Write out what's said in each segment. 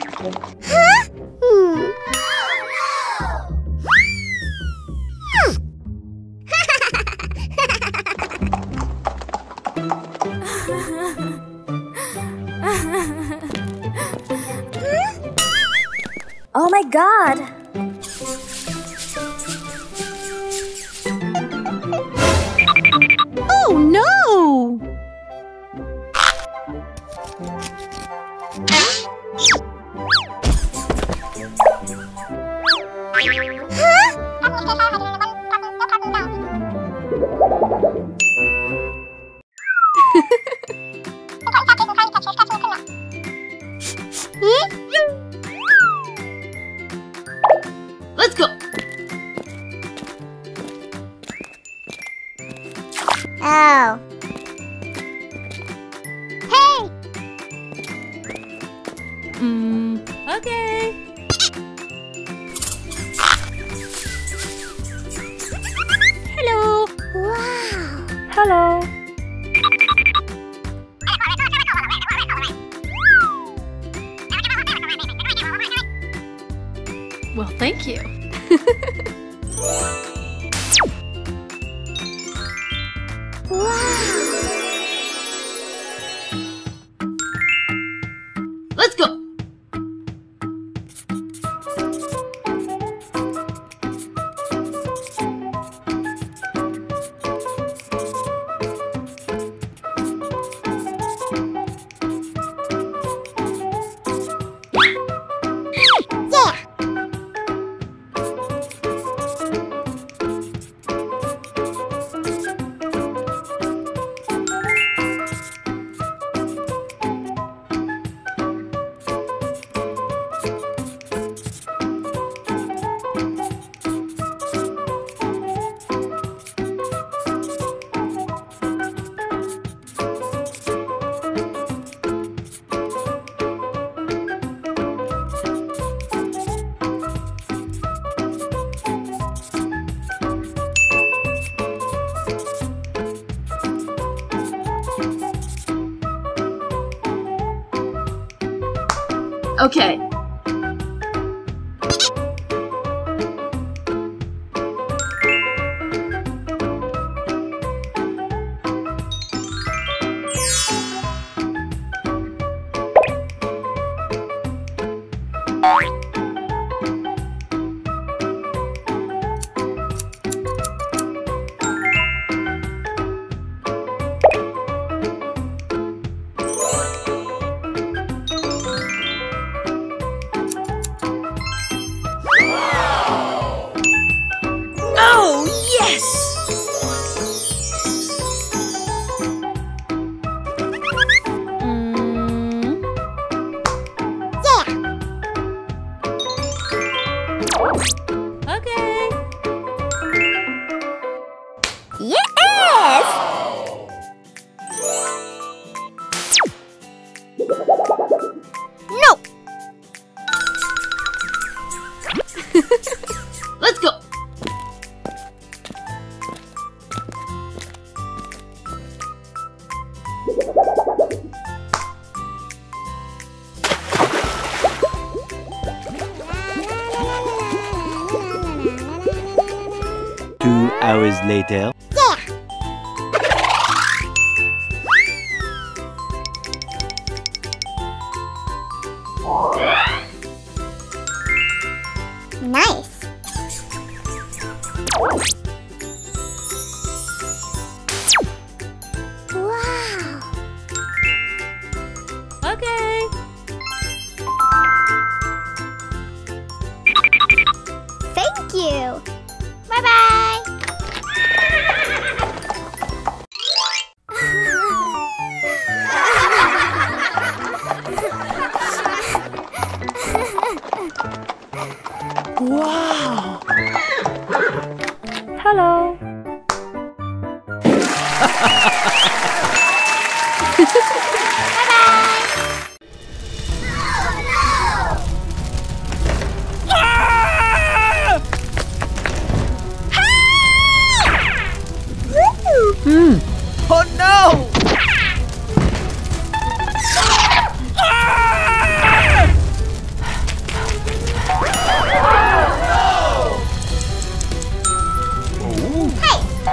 Huh? Oh, no. Oh my God! Oh no! Let's go. Oh. Hey. Okay. Hello. Wow. Hello. Well, thank you. Wow. Let's go. Okay. Hours later. Yeah. Nice. Wow. Okay. Thank you. Bye-bye. Wow!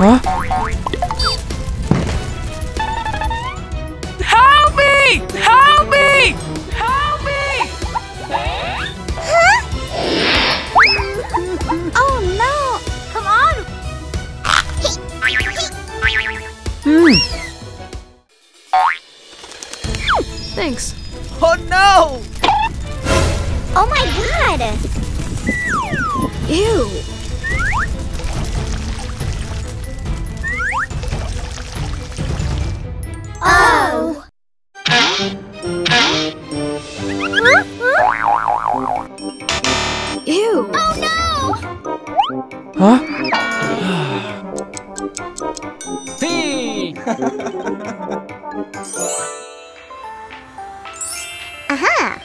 Huh? Help me! Help me! Help me! Huh? Oh no! Come on! Thanks. Oh no! Oh my god! Ew! Oh! Ew! Oh no! Huh? Hey! Aha!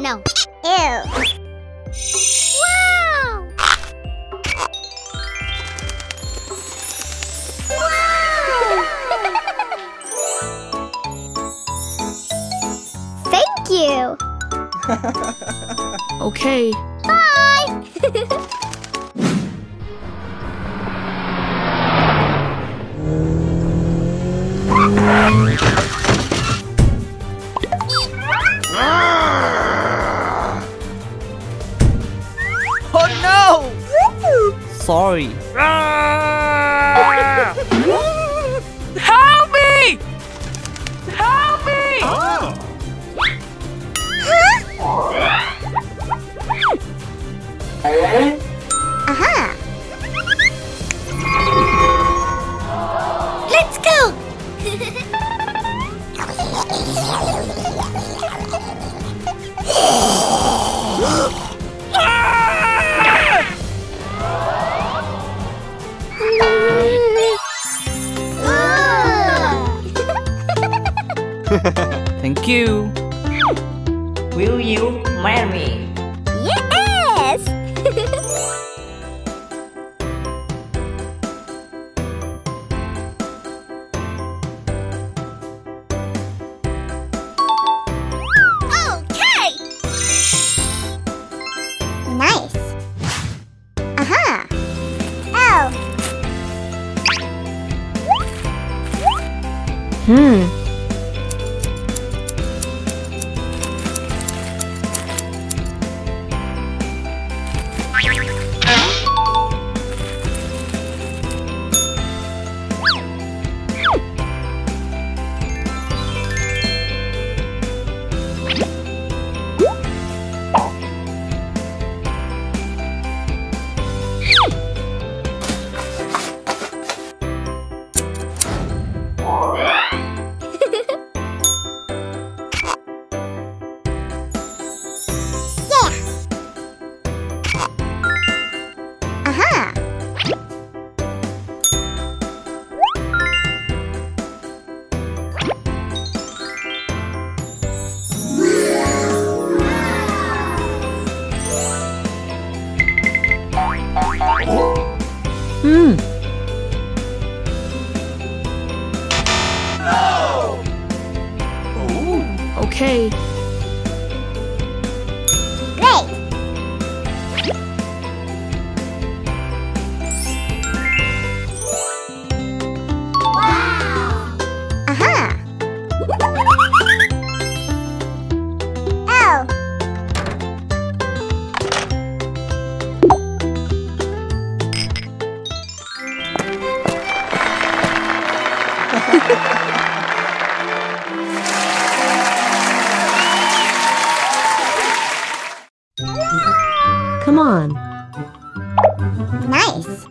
No. Ew. Okay. Bye! Oh no! Sorry. Help me! Help me! Oh. Aha! Let's go! Thank you. Will you marry me? Okay. Great. Wow. Aha. Oh. Come on. Nice.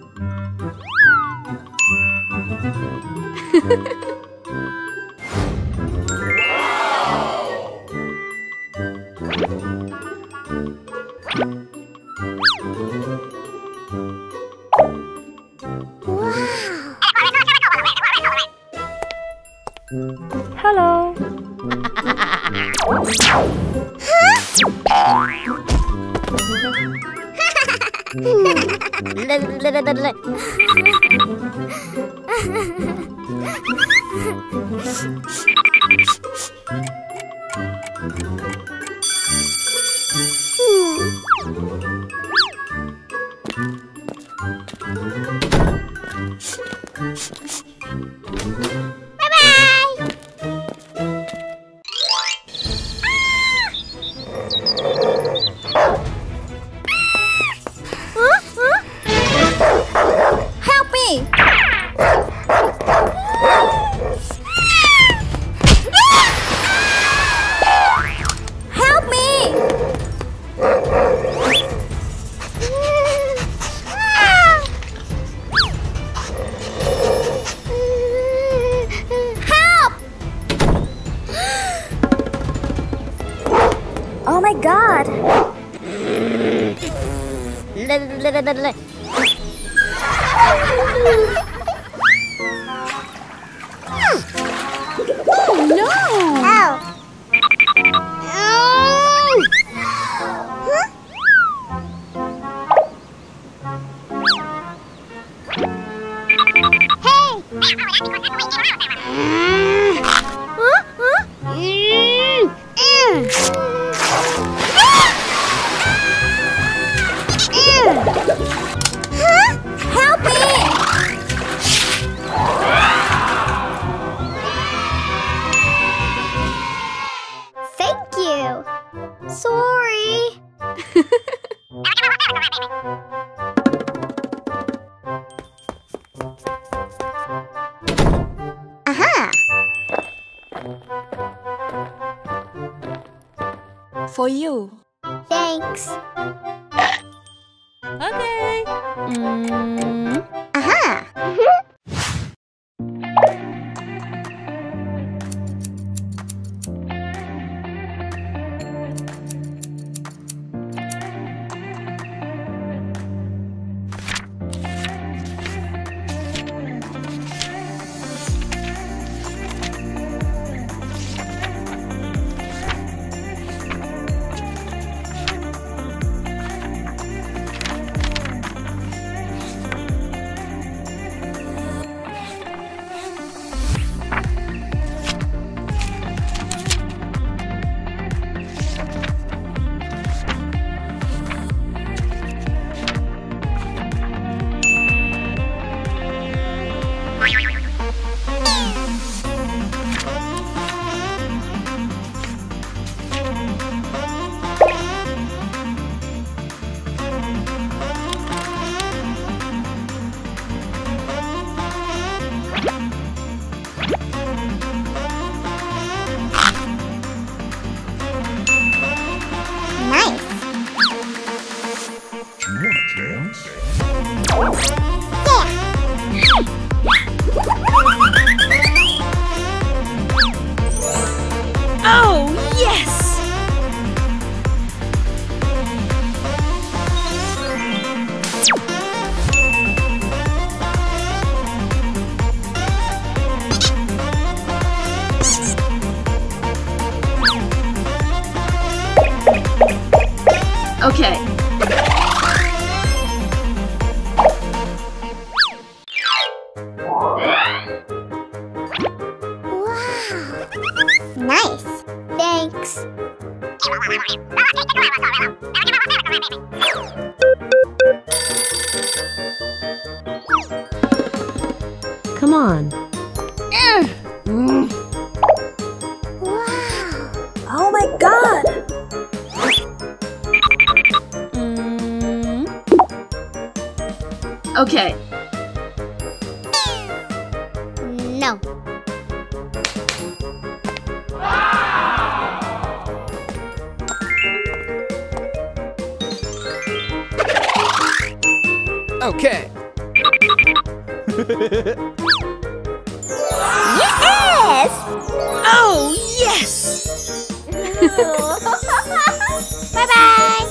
Hello. For you. Thanks. Okay. Aha! Okay. Okay. No. Wow. Okay. Yes! Oh, yes! Bye-bye!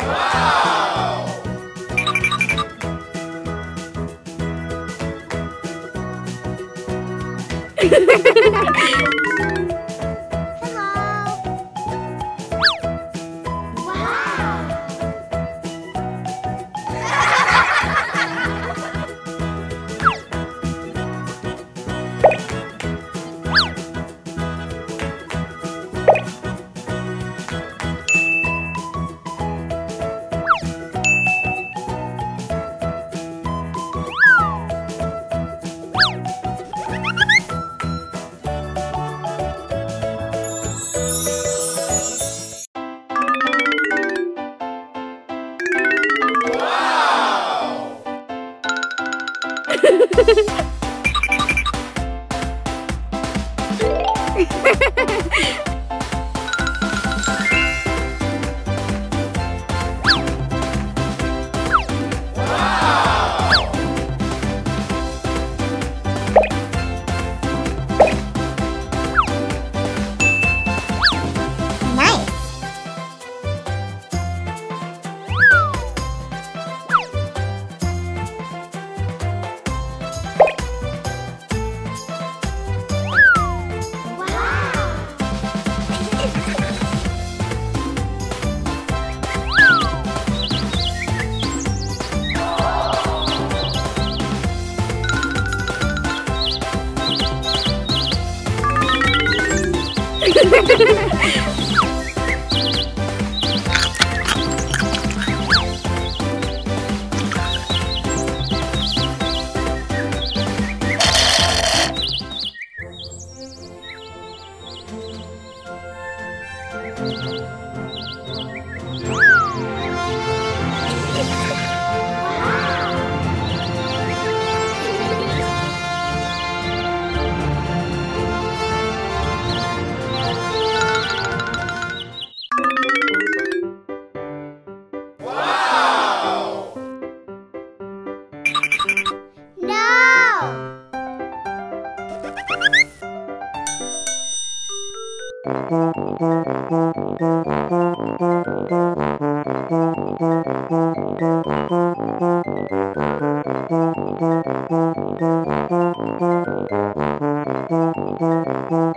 Wow! Hello!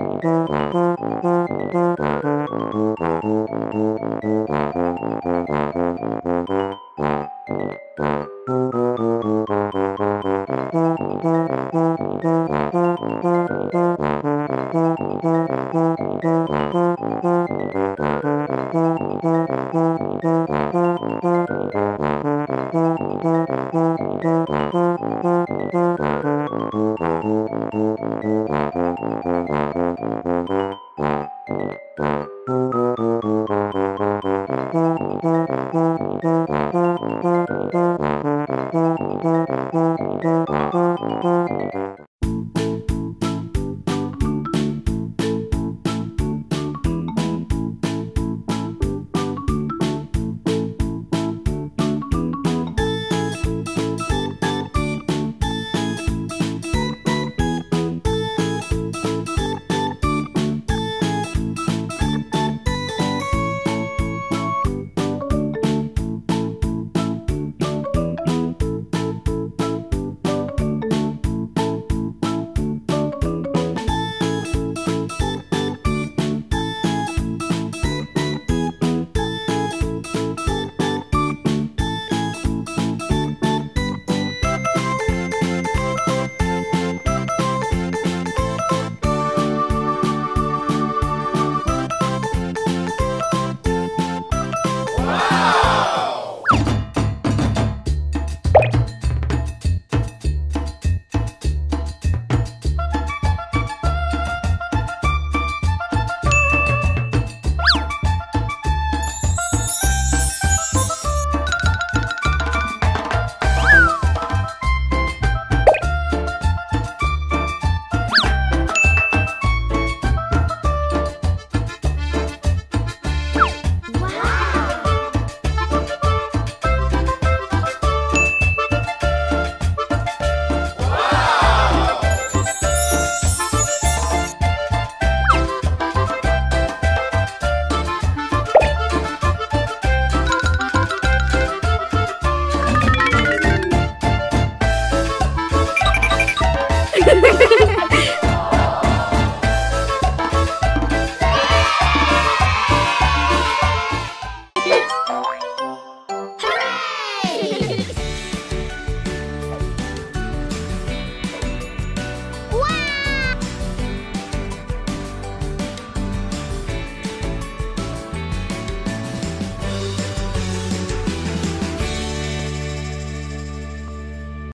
Wow!